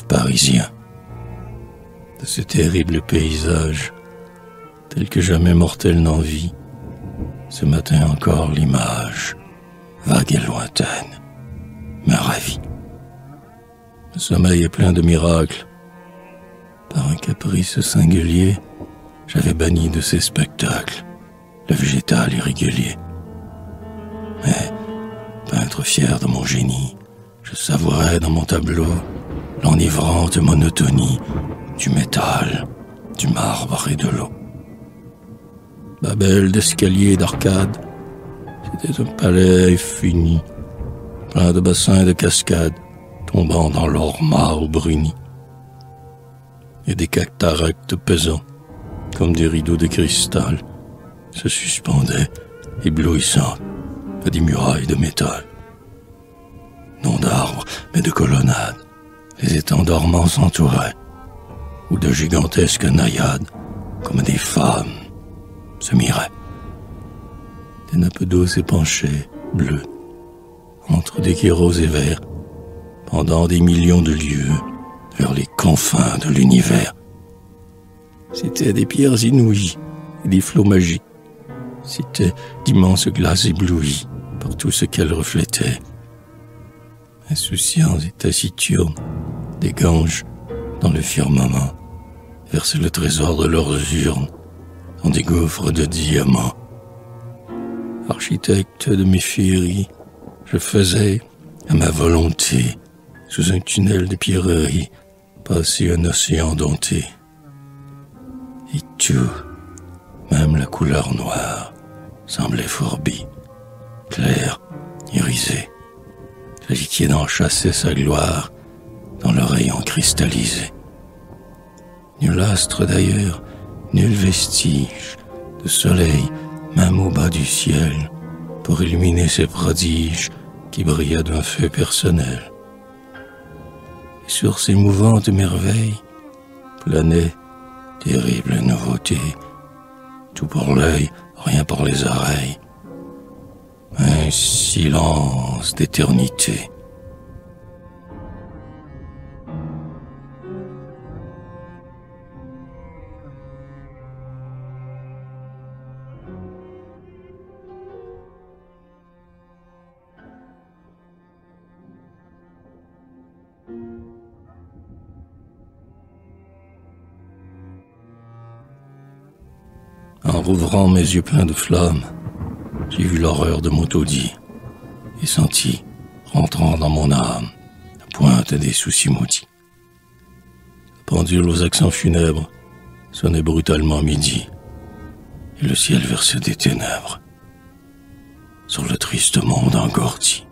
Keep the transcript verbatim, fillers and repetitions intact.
rêve parisien, de ce terrible paysage tel que jamais mortel n'en vit, ce matin encore l'image, vague et lointaine, m'a ravi. Le sommeil est plein de miracles. Par un caprice singulier, j'avais banni de ces spectacles le végétal irrégulier. Mais, peintre fier de mon génie, je savourais dans mon tableau l'enivrante monotonie du métal, du marbre et de l'eau. Babel d'escaliers et d'arcades, c'était un palais fini, plein de bassins et de cascades tombant dans l'or marbre bruni, et des cataractes pesants, comme des rideaux de cristal, se suspendaient, éblouissants, à des murailles de métal. Non d'arbres, mais de colonnades, les étangs dormants s'entouraient, où de gigantesques naïades, comme des femmes, se miraient. Des nappes d'eau s'épanchaient, bleues, entre des quais roses et verts, pendant des millions de lieues, vers les confins de l'univers. C'étaient des pierres inouïes et des flots magiques. C'étaient d'immenses glaces éblouies par tout ce qu'elles reflétaient. Insouciants et taciturnes, des ganges, dans le firmament, versaient le trésor de leurs urnes dans des gouffres de diamants. Architecte de mes féeries, je faisais, à ma volonté, sous un tunnel de pierreries, passer un océan dompté. Et tout, même la couleur noire, semblait fourbie, claire, irisée. Le liquide en chassait sa gloire dans le rayon cristallisé. Nul astre d'ailleurs, nul vestige de soleil, même au bas du ciel, pour illuminer ces prodiges qui brillaient d'un feu personnel. Et sur ces mouvantes merveilles, planaient terribles nouveautés, tout pour l'œil, rien pour les oreilles. Un silence d'éternité. En rouvrant mes yeux pleins de flammes, j'ai vu l'horreur de mon taudis et senti, rentrant dans mon âme, la pointe des soucis maudits. La pendule aux accents funèbres sonnait brutalement midi, et le ciel versait des ténèbres sur le triste monde engordi.